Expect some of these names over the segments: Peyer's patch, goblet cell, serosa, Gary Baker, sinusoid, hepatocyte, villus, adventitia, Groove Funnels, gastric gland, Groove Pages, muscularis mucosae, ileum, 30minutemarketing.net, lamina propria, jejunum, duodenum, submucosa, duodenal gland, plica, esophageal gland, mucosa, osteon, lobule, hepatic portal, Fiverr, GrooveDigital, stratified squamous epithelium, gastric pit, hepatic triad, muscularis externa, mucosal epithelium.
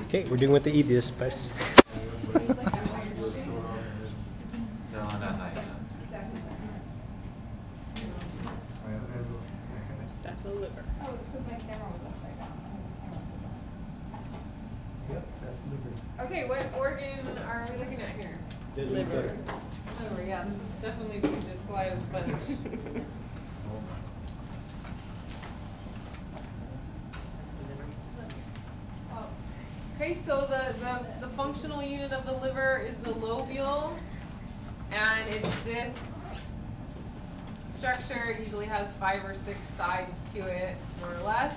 Okay, we're doing what they eat this, but that's the liver. Oh, because my camera was upside down. Yep, that's the liver. Okay, what organ are we looking at here? The liver. Liver, yeah, this is definitely the slide of bunch. Okay, so the functional unit of the liver is the lobule, and it's this structure. It usually has 5 or 6 sides to it, more or less.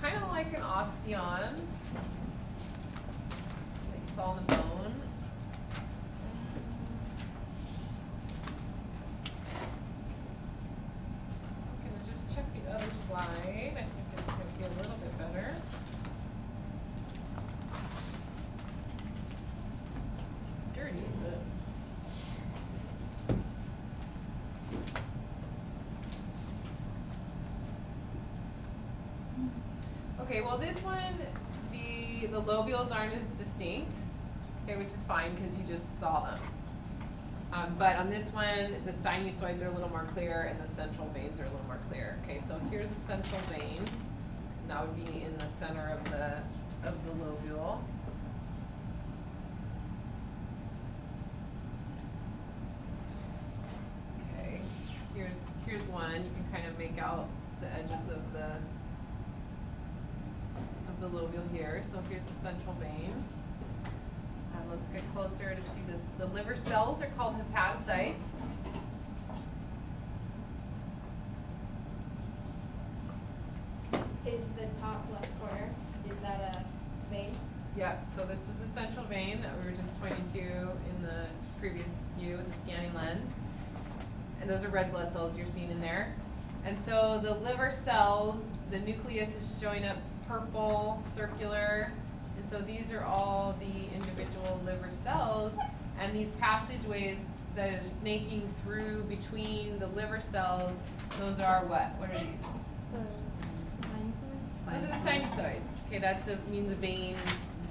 Kind of like an osteon, like you saw in the bone. I'm going to just check the other slide. I think it's going to be a little bit better. Okay, well this one, the lobules aren't as distinct, okay, which is fine because you just saw them. But on this one, the sinusoids are a little more clear and the central veins are a little more clear. Okay, so here's the central vein, and that would be in the center of the lobule. Okay, here's one. You can kind of make out the edges of the lobule here. So here's the central vein. And let's get closer to see this. The liver cells are called hepatocytes. Is the top left corner, is that a vein? Yeah, so this is the central vein that we were just pointing to in the previous view with the scanning lens. And those are red blood cells you're seeing in there. And so the liver cells, the nucleus is showing up purple, circular, and so these are all the individual liver cells, and these passageways that are snaking through between the liver cells, those are what? What are these? Sinusoids. Those are the sinusoids. Okay, that means a vein,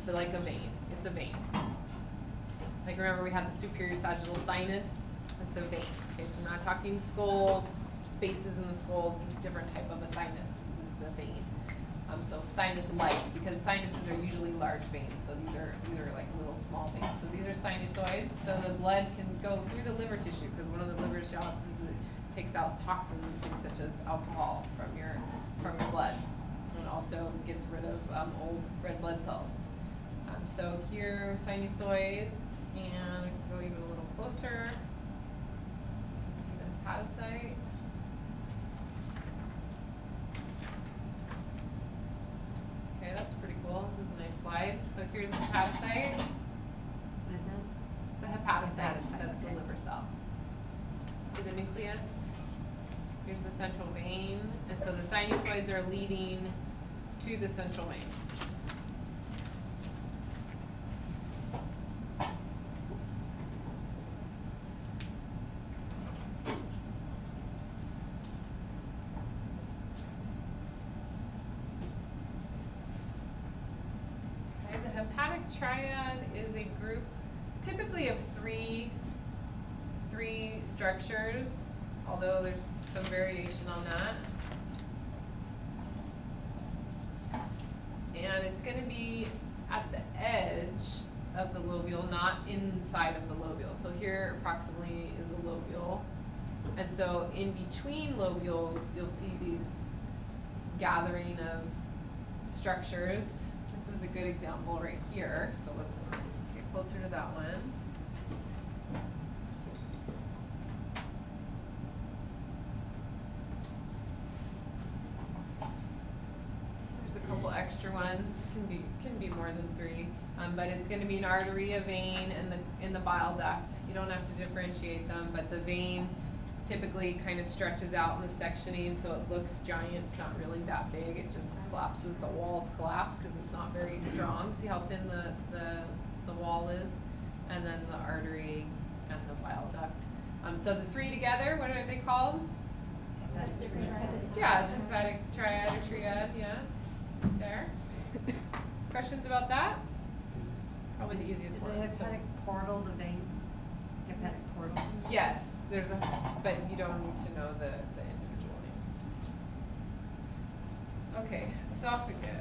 but like a vein. It's a vein. Like remember we had the superior sagittal sinus, that's a vein. Okay, so we're not talking skull, spaces in the skull, this is a different type of a sinus, it's a vein. So sinus-like, because sinuses are usually large veins, so these are like little small veins. So these are sinusoids, so the blood can go through the liver tissue, because one of the liver jobs is it takes out toxins, such as alcohol, from your blood, and also gets rid of old red blood cells. So here, sinusoids, and go even a little closer. Let's see the hepatocyte. Okay, that's pretty cool. This is a nice slide. So here's the hepatocyte. The hepatocyte, that's the liver cell. See the nucleus? Here's the central vein. And so the sinusoids are leading to the central vein. Hepatic triad is a group typically of three structures, although there's some variation on that. And it's going to be at the edge of the lobule, not inside of the lobule. So here approximately is a lobule. And so in between lobules, you'll see these gathering of structures. Is a good example right here, so let's get closer to that one. There's a couple extra ones, can be more than 3, but it's going to be an artery, a vein, and the bile duct. You don't have to differentiate them, but the vein typically kind of stretches out in the sectioning, so it looks giant. It's not really that big. It just collapses. The walls collapse because it's not very strong. See how thin the wall is? And then the artery and the bile duct. So the 3 together, what are they called? Yeah, hepatic triad or triad, yeah. There. Questions about that? Probably the easiest one. Is the hepatic portal the vein? Hepatic portal? Yes. There's a, but you don't need to know the individual names. Okay, esophagus.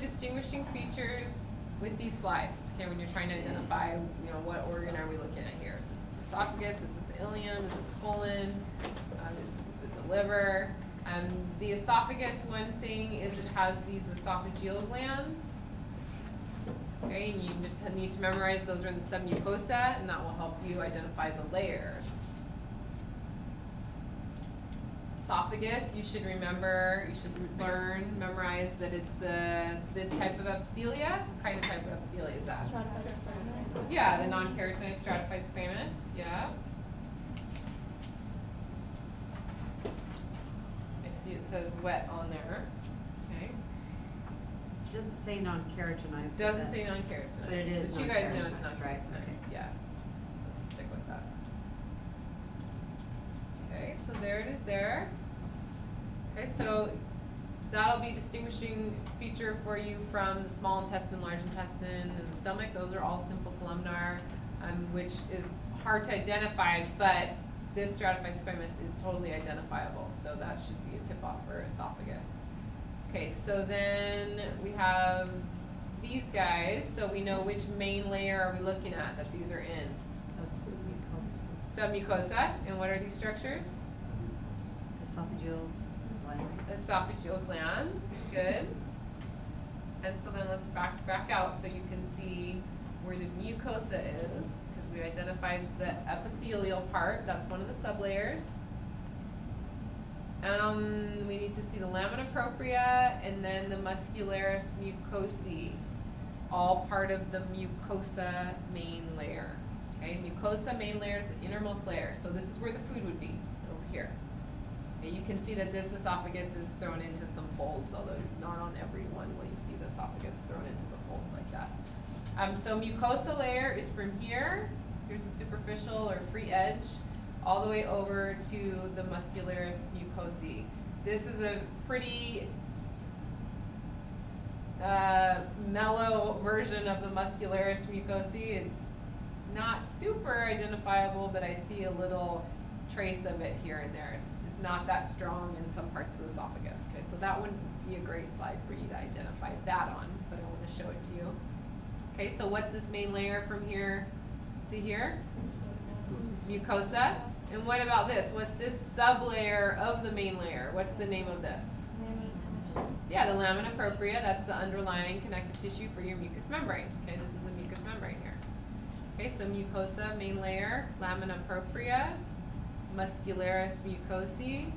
Distinguishing features with these slides, okay, when you're trying to identify, you know, what organ are we looking at here? Is it the esophagus? Is it the ileum? Is it the colon? Is it the liver? The esophagus, one thing is it has these esophageal glands, okay, and you just need to memorize those are in the submucosa, and that will help you identify the layers. Esophagus, you should remember, you should learn, memorize that it's this type of epithelia. What kind of type of epithelia is that? Yeah, the non-keratinized stratified squamous, yeah. I see it says wet on there, okay. It doesn't say non-keratinized. Doesn't say non-keratinized. But it is non-keratinized. You guys know it's non-keratinized, right? Yeah. So there it is there. Okay, so that'll be a distinguishing feature for you from the small intestine, large intestine, and the stomach. Those are all simple columnar, which is hard to identify, but this stratified squamous is totally identifiable, so that should be a tip-off for esophagus. Okay, so then we have these guys, so we know which main layer are we looking at that these are in. Submucosa, and what are these structures? Esophageal gland. Esophageal gland, good. And so then let's back out so you can see where the mucosa is, because we identified the epithelial part, that's one of the sublayers. We need to see the lamina propria and then the muscularis mucosae, all part of the mucosa main layer. Okay, mucosa main layer is the innermost layer, so this is where the food would be, over here. And you can see that this esophagus is thrown into some folds, although not on every one will you see the esophagus thrown into the folds like that. So mucosa layer is from here, here's a superficial or free edge, all the way over to the muscularis mucosae. This is a pretty mellow version of the muscularis mucosae. It's not super identifiable, but I see a little trace of it here and there. It's not that strong in some parts of the esophagus. Okay, so that wouldn't be a great slide for you to identify that on, but I want to show it to you. Okay, so what's this main layer from here to here? Mucosa. And what about this? What's this sublayer of the main layer? What's the name of this? Yeah, the lamina propria. That's the underlying connective tissue for your mucous membrane. Okay, this is a mucous membrane here. Okay, so mucosa, main layer, lamina propria, muscularis mucosae,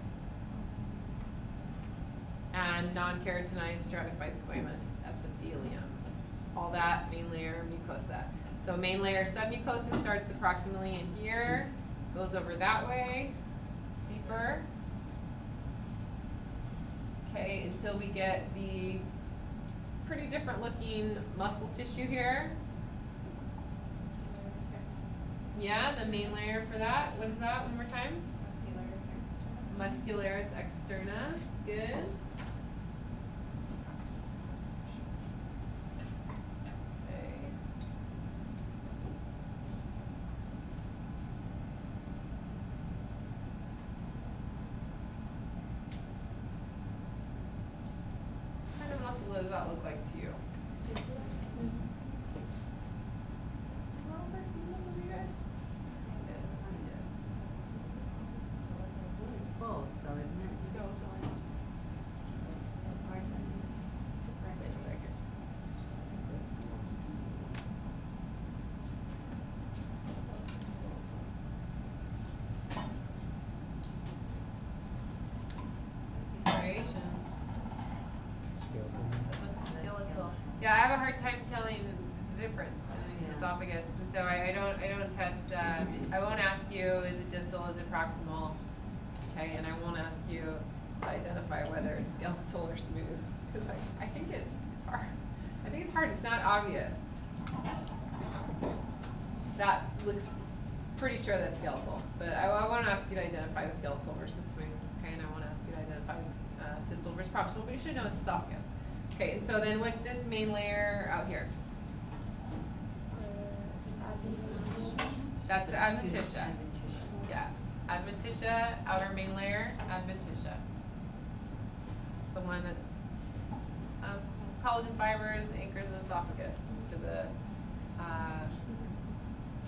and non-keratinized stratified squamous epithelium. All that, main layer, mucosa. So main layer submucosa starts approximately in here, goes over that way, deeper. Okay, until we get the pretty different looking muscle tissue here. Yeah, the main layer for that. What is that? One more time. Muscularis externa. Good. Okay. What kind of muscle does that look like to you? Skeletal. I won't ask you, is it distal, is it proximal? Okay, and I won't ask you to identify whether it's deltoid or smooth. Because I think it's hard. I think it's hard, it's not obvious. That looks pretty sure that's skeletal, but I want to ask you to identify the skeletal versus swing, okay, and I want to ask you to identify distal versus proximal, but you should know it's esophagus. Okay, and so then what's this main layer out here? That's the adventitia. Yeah, adventitia, outer main layer, adventitia. The one that's collagen fibers anchors the esophagus to the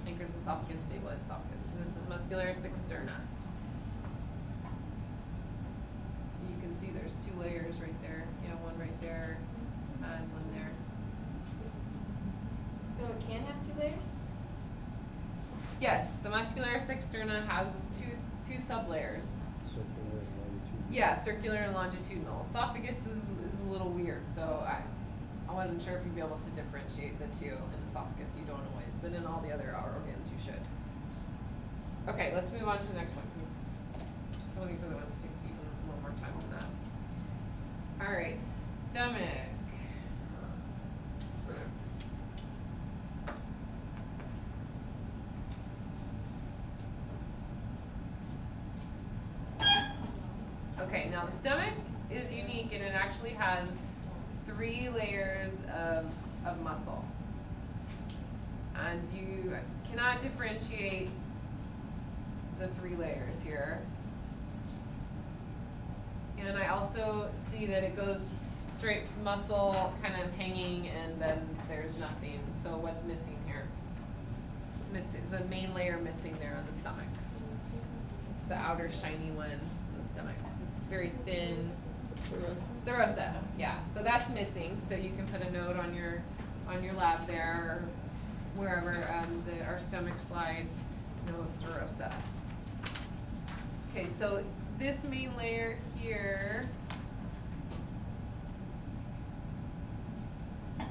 anchors esophagus, stabilized esophagus. And this is muscularis externa. You can see there's two layers right there. Yeah, one right there and one there. So it can have two layers? Yes, the muscularis externa has two sublayers. Circular and longitudinal. Yeah, circular and longitudinal. Esophagus is a little weird, so I wasn't sure if you'd be able to differentiate the two. In esophagus, you don't always, but in all the other organs, you should. Okay, let's move on to the next one, because some of these other ones take even a little more time on that. All right, stomach. Okay, now the stomach is unique, and it actually has 3 layers of muscle. And you cannot differentiate the 3 layers here. And I also see that it goes straight muscle, kind of hanging, and then there's nothing. So what's missing here? The main layer missing there on the stomach. It's the outer shiny one on the stomach. Very thin. Serosa, yeah. So that's missing. So you can put a note on your lab there, or wherever our stomach slide. No serosa. Okay. So this main layer here. A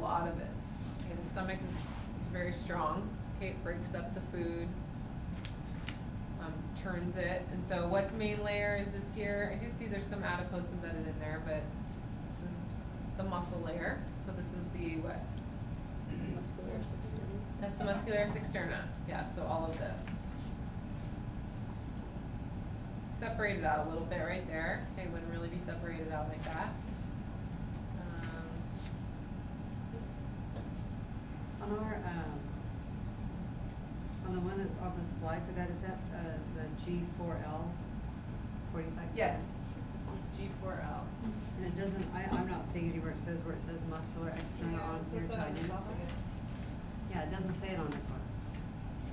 lot of it. Okay. The stomach is very strong. Okay, it breaks up the food, turns it, and so what's main layer is this here? I do see there's some adipose embedded in there, but this is the muscle layer. So this is the what? Muscularis externa. That's the muscularis externa. Yeah. So all of this separated out a little bit right there. Okay, wouldn't really be separated out like that. On our on the one on the slide for that, is that the G4L 45? Yes, G4L. And it doesn't, I'm not seeing anywhere it says muscular external on here. Yeah, it doesn't say it on this one.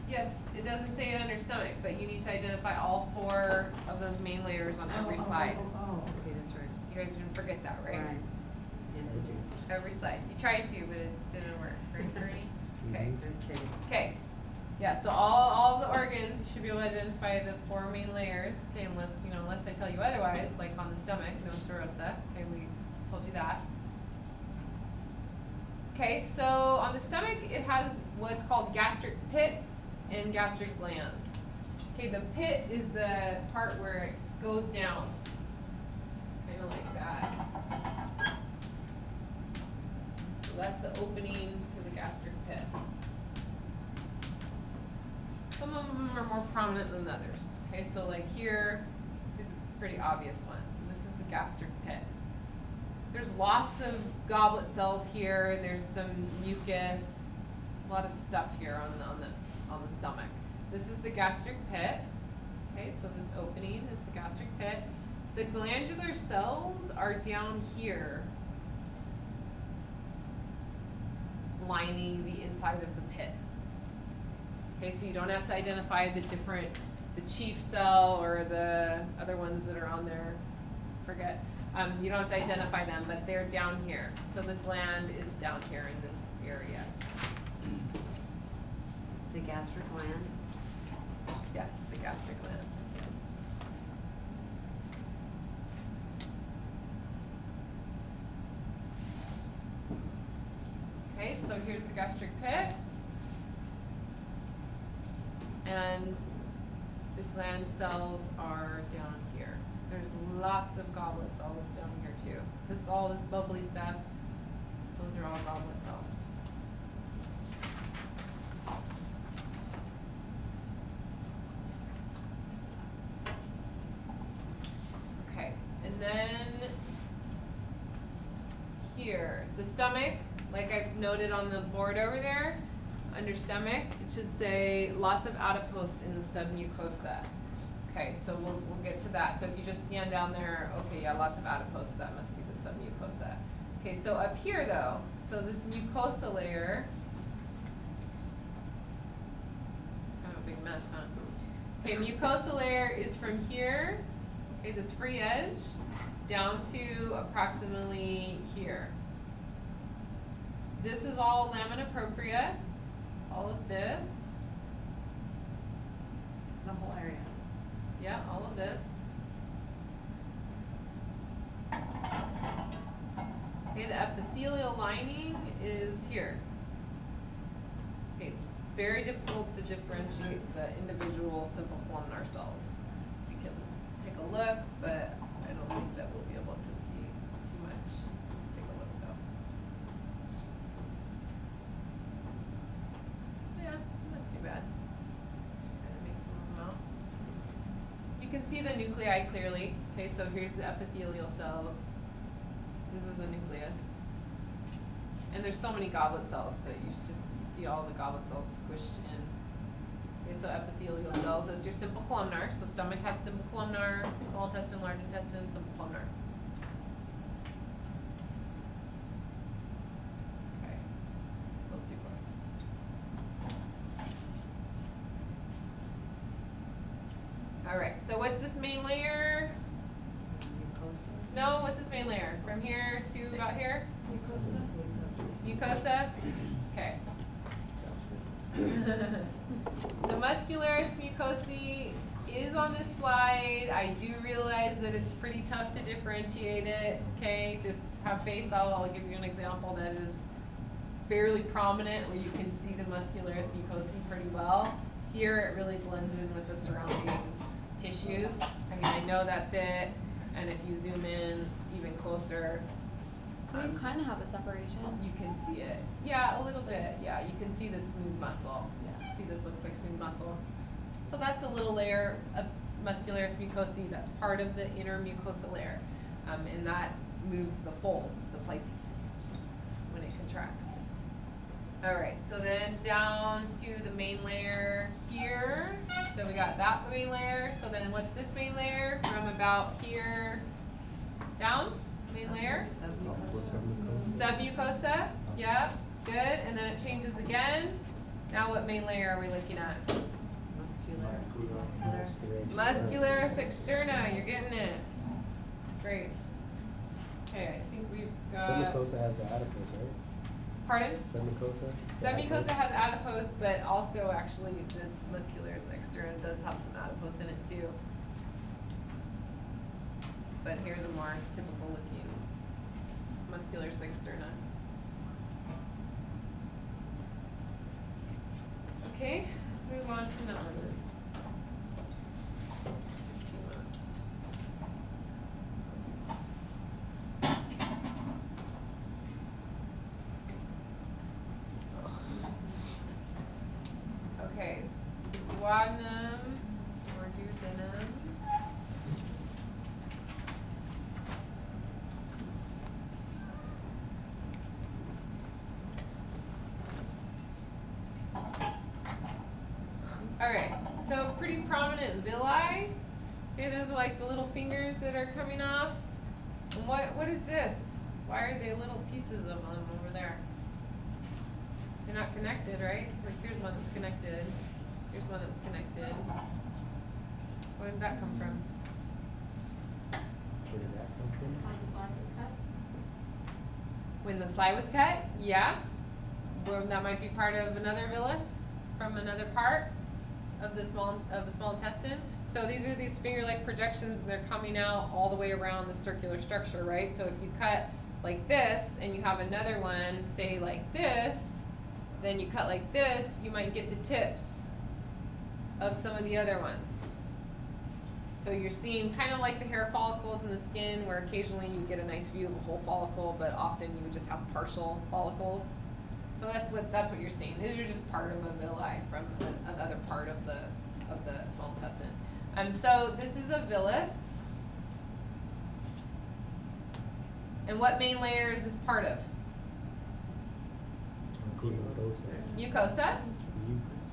Yes, it doesn't say it on your stomach, but you need to identify all 4 of those main layers on every slide. Oh, okay, that's right. You guys didn't forget that, right? Right. Yes, I do. Every slide. You tried to, but it didn't work. Right, Bernie? Okay. Okay. Yeah, so all the organs, you should be able to identify the 4 main layers, okay, unless I tell you otherwise, like on the stomach, no serosa, okay, we told you that. Okay, so on the stomach, it has what's called gastric pit and gastric gland. Okay, the pit is the part where it goes down, kind of like that. So that's the opening to the gastric pit. Some of them are more prominent than others. Okay, so like here is a pretty obvious one. So this is the gastric pit. There's lots of goblet cells here. There's some mucus, a lot of stuff here on the stomach. This is the gastric pit. Okay, so this opening is the gastric pit. The glandular cells are down here, lining the inside of the pit. Okay, so you don't have to identify the chief cell or the other ones that are on there. Forget. You don't have to identify them, but they're down here. So the gland is down here in this area. The gastric gland? Yes, the gastric gland. Yes. Okay, so here's the gastric pit. And the gland cells are down here. There's lots of goblet cells down here too. This, all this bubbly stuff, those are all goblet cells. Okay, and then here, the stomach, like I've noted on the board over there, under stomach, it should say lots of adipose in the submucosa. Okay, so we'll get to that. So if you just scan down there, okay, yeah, lots of adipose, that must be the submucosa. Okay, so up here though, so this mucosa layer, kind of a big mess, huh? Okay, mucosa layer is from here, okay, this free edge, down to approximately here. This is all lamina propria. All of this, the whole area. Yeah, all of this. Okay, the epithelial lining is here. Okay, it's very difficult to differentiate the individual simple columnar cells. We can take a look, but I don't think that we'll be able to see too much. See the nuclei clearly. Okay, so here's the epithelial cells. This is the nucleus. And there's so many goblet cells that you see all the goblet cells squished in. Okay, so epithelial cells is your simple columnar. So stomach has simple columnar, small intestine, large intestine, simple columnar. Okay, a little too close. Alright, so what's this main layer? Mucosa. No, what's this main layer? From here to about here? Mucosa. Mucosa? Okay. The muscularis mucosae is on this slide. I do realize that it's pretty tough to differentiate it. Okay, just have faith. I'll give you an example that is fairly prominent where you can see the muscularis mucosae pretty well. Here it really blends in with the surrounding tissues. I mean, I know that's it, and if you zoom in even closer, you kind of have a separation. You can see it. Yeah, a little bit. Yeah, you can see this smooth muscle. Yeah, see, this looks like smooth muscle. So that's a little layer of muscularis mucosae. That's part of the inner mucosa layer, and that moves the folds, the places when it contracts. All right, so then down to the main layer here. So we got that main layer. So then what's this main layer? From about here down, main layer? Submucosa, yep, good. And then it changes again. Now what main layer are we looking at? Muscularis externa, you're getting it. Great. Okay, I think we've got... Submucosa has the adipose, right? Pardon? Submucosa. Submucosa has adipose, but also actually this muscularis externa does have some adipose in it too. But here's a more typical looking muscularis externa. Okay, let's move on from that one. Duodenum or duodenum. Alright, so pretty prominent villi. Okay, those are like the little fingers that are coming off. And what is this? Why are they little pieces of them over there? They're not connected, right? Like here's one that's connected. Here's one that was connected. Where did that come from? Where did that come from? When the slide was cut? When the slide was cut? Yeah. Well, that might be part of another villus from another part of the small intestine. So these are these finger-like projections, and they're coming out all the way around the circular structure, right? So if you cut like this, and you have another one, say like this, then you cut like this, you might get the tips of some of the other ones. So you're seeing kind of like the hair follicles in the skin, where occasionally you get a nice view of a whole follicle, but often you just have partial follicles. So that's what you're seeing. These are just part of a villi from another part of the small intestine. So this is a villus. And what main layer is this part of? Mucosa.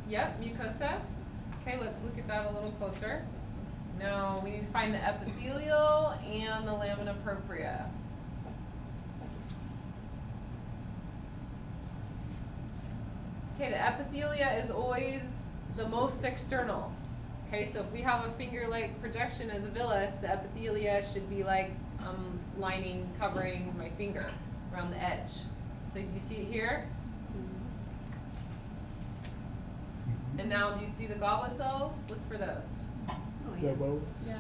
Yep, mucosa. Okay, let's look at that a little closer. Now we need to find the epithelial and the lamina propria. Okay, the epithelia is always the most external. Okay, so if we have a finger-like projection as a villus, the epithelia should be like lining, covering my finger around the edge. So do you see it here? And now do you see the goblet cells? Look for those. The bubbles? Yeah.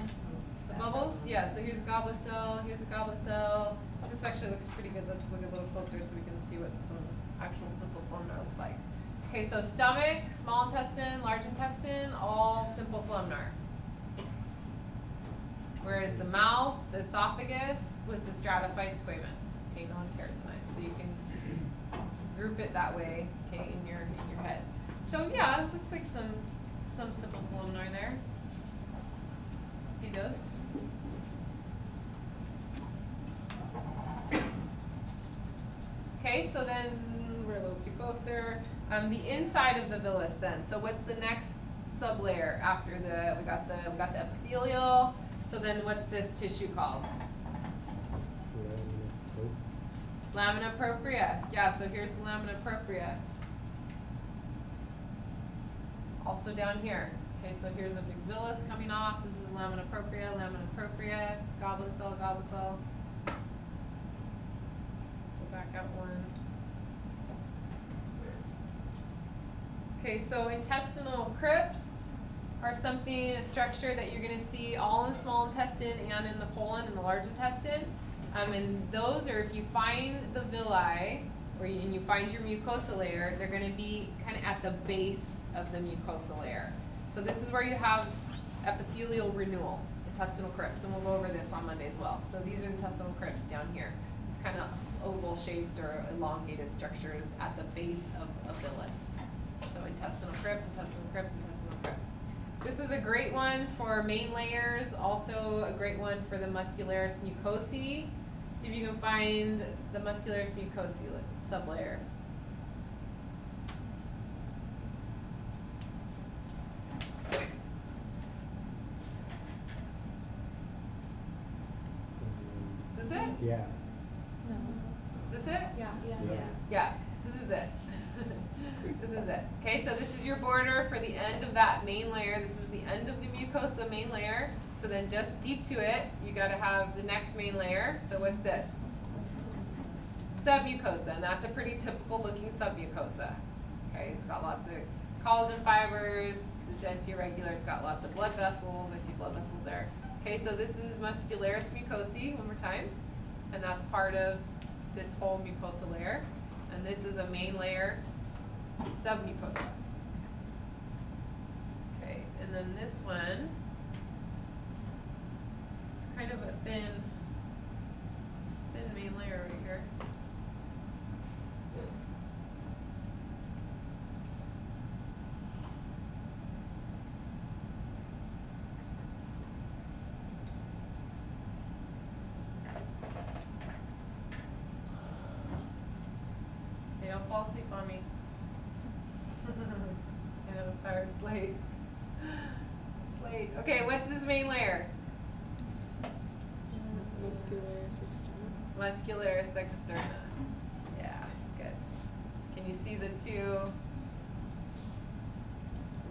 The bubbles? Yeah, so here's a goblet cell, here's a goblet cell. This actually looks pretty good. Let's look a little closer so we can see what some actual simple columnar looks like. Okay, so stomach, small intestine, large intestine, all simple columnar. Whereas the mouth, the esophagus, with the stratified squamous, okay, non-keratinized. So you can group it that way, okay, in your head. So yeah, it looks like some simple columnar there. See those? Okay, so then we're a little too close there. The inside of the villus then. So what's the next sublayer after the we got the epithelial? So then what's this tissue called? Lamina propria. Yeah, so here's the lamina propria. Also down here. Okay, so here's a big villus coming off. This is lamina propria, goblet cell, goblet cell. Let's go back out one. Okay, so intestinal crypts are something, a structure that you're going to see all in the small intestine and in the colon and the large intestine. And those are, if you find the villi, and you find your mucosa layer, they're going to be kind of at the base of the mucosa layer. So this is where you have epithelial renewal, intestinal crypts, and we'll go over this on Monday as well. So these are intestinal crypts down here. It's kind of oval shaped or elongated structures at the base of a villus. So intestinal crypt, intestinal crypt, intestinal crypt. This is a great one for main layers, also a great one for the muscularis mucosae. See if you can find the muscularis mucosae sublayer. Is this it? Yeah. No. Is this it? Yeah. Yeah. Yeah. Yeah. This is it. This is it. Okay, so this is your border for the end of that main layer. This is the end of the mucosa main layer. So then just deep to it, you got to have the next main layer. So what's this? Submucosa, and that's a pretty typical looking submucosa. Okay, it's got lots of collagen fibers, it's dense, irregular, it's got lots of blood vessels. I see blood vessels there. Okay, so this is muscularis mucosae, one more time, and that's part of this whole mucosa layer. And this is a main layer, submucosa. Okay, and then this one is kind of a thin main layer right here. Don't fall asleep on me. I know, sorry, it's late. It's late. Okay, what's this main layer? Muscularis externa. Muscularis externa. Yeah, good. Can you see the two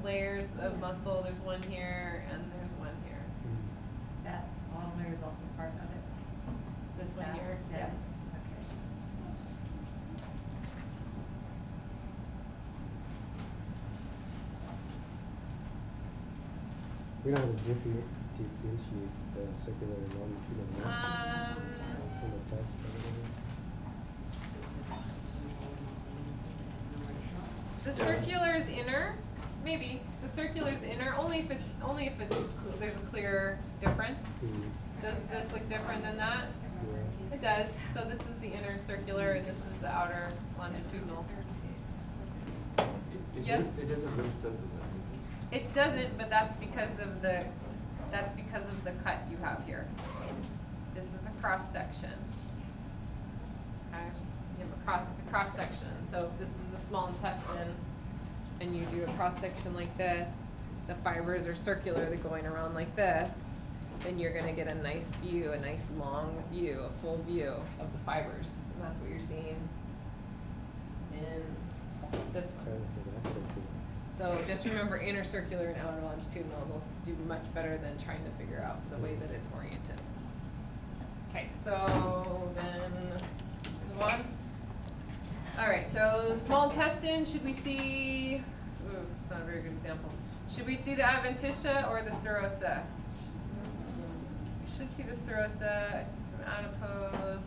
layers of muscle? There's one here and there's one here. That bottom layer is also part of it. This one here? Yes. We don't have to differentiate the circular and longitudinal. The circular is inner, maybe. The circular is inner only if it's there's a clear difference. Does this look different than that? Yeah. It does. So this is the inner circular, and this is the outer longitudinal. Yes. It doesn't look simple. It doesn't, but that's because of the cut you have here. This is a cross section. Okay. You have it's a cross section. So if this is the small intestine, and you do a cross section like this, the fibers are circular. They're going around like this, and you're going to get a nice view, a nice long view, a full view of the fibers, and that's what you're seeing in this one. So just remember inner circular and outer longitudinal will do much better than trying to figure out the way that it's oriented. Okay, so then move on. All right, so small intestine, should we see, ooh, it's not a very good example. Should we see the adventitia or the serosa? We should see the serosa, some adipose.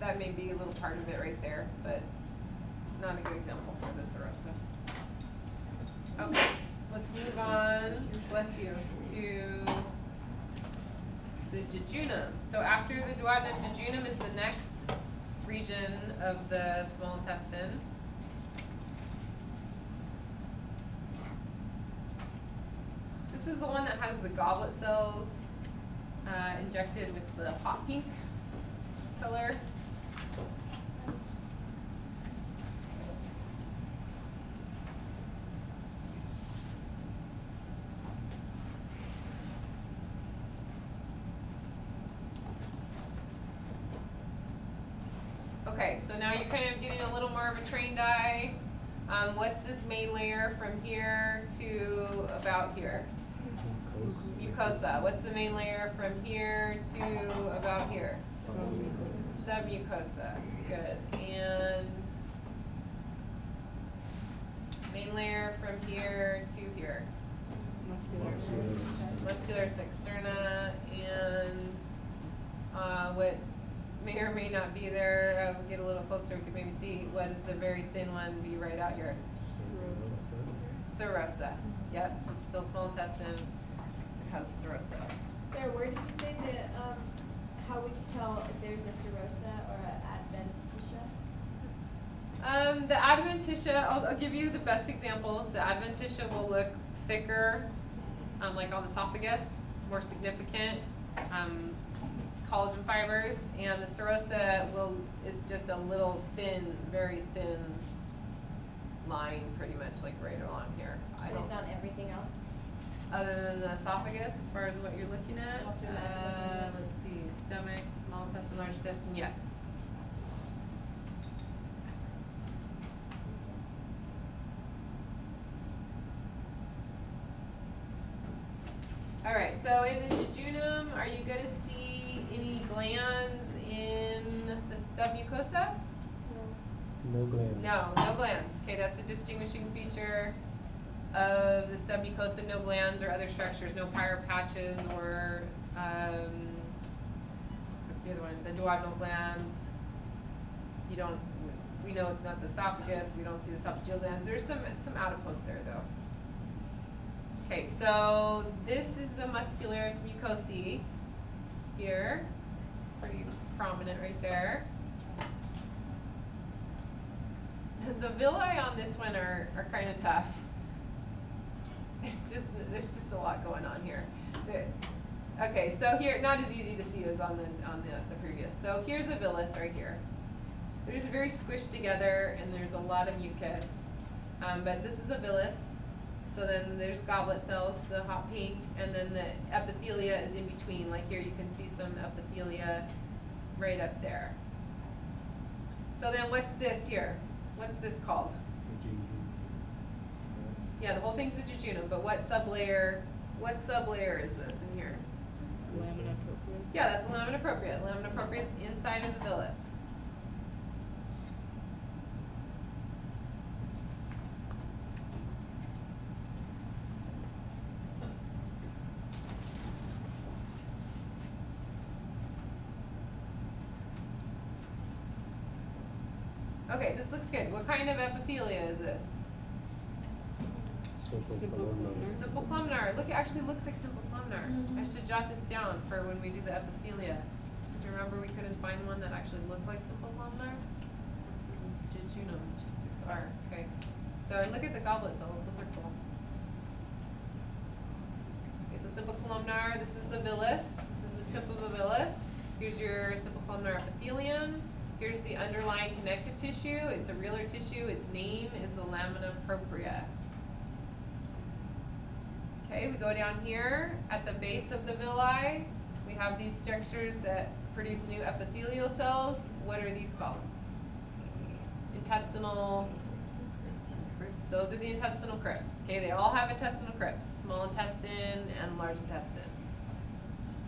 That may be a little part of it right there, but not a good example for the serosa. Okay, let's move on, bless you, to the jejunum. So after the duodenum, jejunum is the next region of the small intestine. This is the one that has the goblet cells injected with the hot pink color. Okay, so now you're kind of getting a little more of a trained eye. What's this main layer from here to about here? Mucosa. What's the main layer from here to about here? Submucosa. Good. And main layer from here to here. Muscularis externa. And what may or may not be there. We'll get a little closer. We can maybe see what is the very thin one be right out here. Serosa. Yep. Still small intestine. It has serosa. Sarah, where did you say that? How would you tell if there's a serosa or an adventitia? The adventitia, I'll give you the best examples. The adventitia will look thicker, like on the esophagus, more significant, collagen fibers, and the serosa is just a little thin, very thin line, pretty much like right along here. It's on everything else? Other than the esophagus, as far as what you're looking at. Stomach, small intestine, large intestine, yes. All right, so in the jejunum, are you going to see any glands in the submucosa? No glands. No glands. Okay, that's a distinguishing feature of the submucosa, no glands or other structures, no Peyer's patches or the other one, the duodenal glands. We know it's not the esophagus. We don't see the esophageal glands. There's some adipose there though. Okay, so this is the muscularis mucosae here. It's pretty prominent right there. The villi on this one are kind of tough. There's just a lot going on here. Okay, so here, not as easy to see as on the previous. So here's a villus right here. They're just very squished together, and there's a lot of mucus. But this is a villus. So then there's goblet cells, the hot pink, and then the epithelia is in between. Like here, you can see some epithelia right up there. So then what's this here? What's this called? Yeah, the whole thing's the jejunum, but what sublayer is this in here? Lamina propria. Yeah, that's the lamina propria. Lamina propria is inside of the villus. Okay, this looks good. What kind of epithelia is this? Simple columnar. Look, it actually looks like simple columnar. I should jot this down for when we do the epithelia. Because remember, we couldn't find one that actually looked like simple columnar. So this is jejunum, which is 6R. Okay. So I look at the goblet cells. Those are cool. Okay, so simple columnar. This is the villus. This is the tip of a villus. Here's your simple columnar epithelium. Here's the underlying connective tissue. It's a realer tissue. Its name is the lamina propria. Okay, we go down here. At the base of the villi, we have these structures that produce new epithelial cells. What are these called? Intestinal. Those are the intestinal crypts. Okay, they all have intestinal crypts, small intestine and large intestine.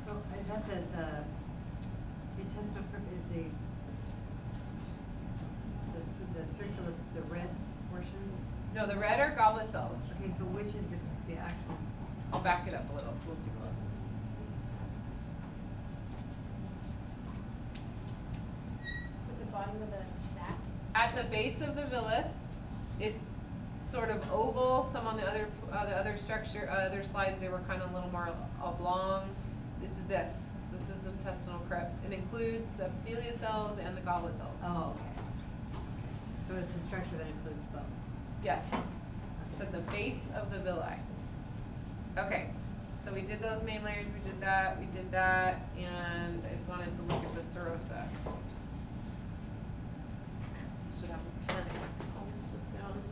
So I thought that the intestinal crypt is the circular, the red portion? No, the red are goblet cells. Okay, so which is the actual? I'll back it up a little. We'll see close. At the bottom of the stack? At the base of the villus, it's sort of oval. Some on the other structure, other slides, they were kind of a little more oblong. It's this. This is the intestinal crypt. It includes the epithelia cells and the goblet cells. Oh, okay. So it's a structure that includes both. Yes. So the base of the villi. Okay. So we did those main layers. We did that. And I just wanted to look at the serosa. Should have a pen. I'll slip down.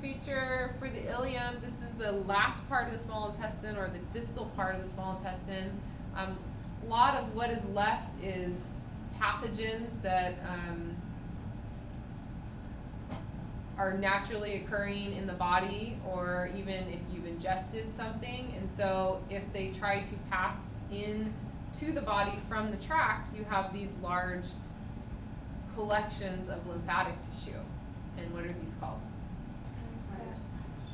Feature for the ileum, this is the last part of the small intestine, or the distal part of the small intestine. A lot of what is left is pathogens that are naturally occurring in the body, or even if you've ingested something. And so if they try to pass in to the body from the tract, you have these large collections of lymphatic tissue. And what are these called?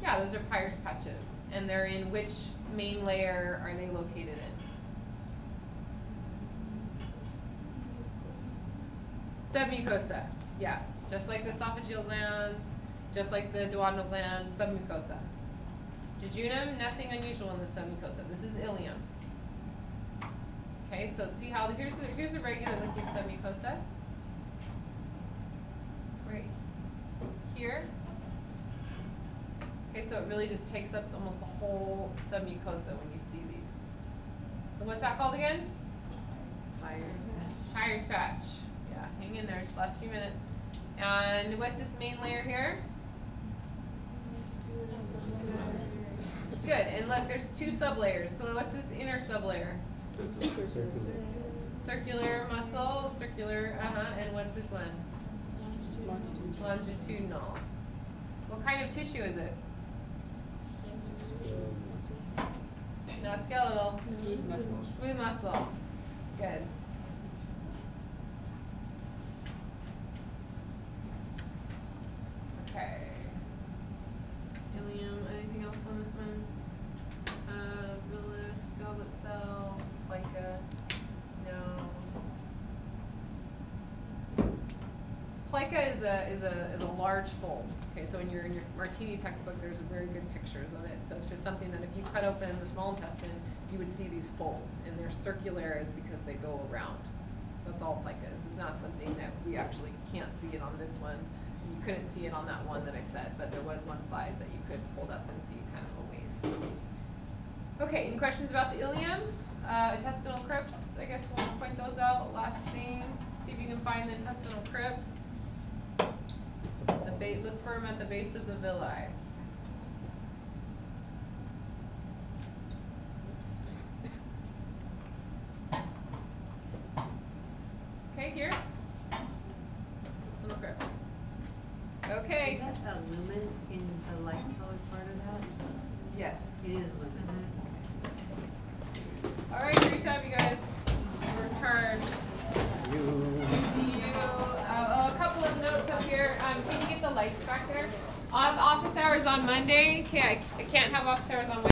Yeah, those are Peyer's patches. And they're in which main layer are they located in? Submucosa. Yeah, just like the esophageal glands, just like the duodenal gland, submucosa. Jejunum, nothing unusual in the submucosa. This is ileum. Okay, so see how here's the regular looking submucosa. Right here. Okay, so it really just takes up almost the whole submucosa when you see these. So what's that called again? Peyer's patch. Yeah, hang in there, just last few minutes. And what's this main layer here? Good, and look, there's two sublayers. So what's this inner sublayer? Circular muscle, circular, and what's this one? Longitudinal. Longitudinal. What kind of tissue is it? Not skeletal. Smooth muscle. Smooth muscle. Good. Okay. Ileum, anything else on this one? Villus, goblet cell, plica. No. Plica is a large fold. Okay, so in your martini textbook, there's very good pictures of it. So it's just something that if you cut open the small intestine, you would see these folds, and they're circular is because they go around. That's all plica is. It's not something that we actually can't see it on this one. You couldn't see it on that one that I said, but there was one slide that you could hold up and see kind of a wave. Okay, any questions about the ileum? Intestinal crypts, I guess we'll point those out. Last thing, see if you can find the intestinal crypts. Look for them at the base of the villi. Okay, here. Some crypts. Okay. Is that a lumen in the light colored part of that? Yes. It is lumen. All right, free time, you guys. Return. A couple of notes up here. Can you get the lights back there? Office hours on Monday. I can't have office hours on Wednesday.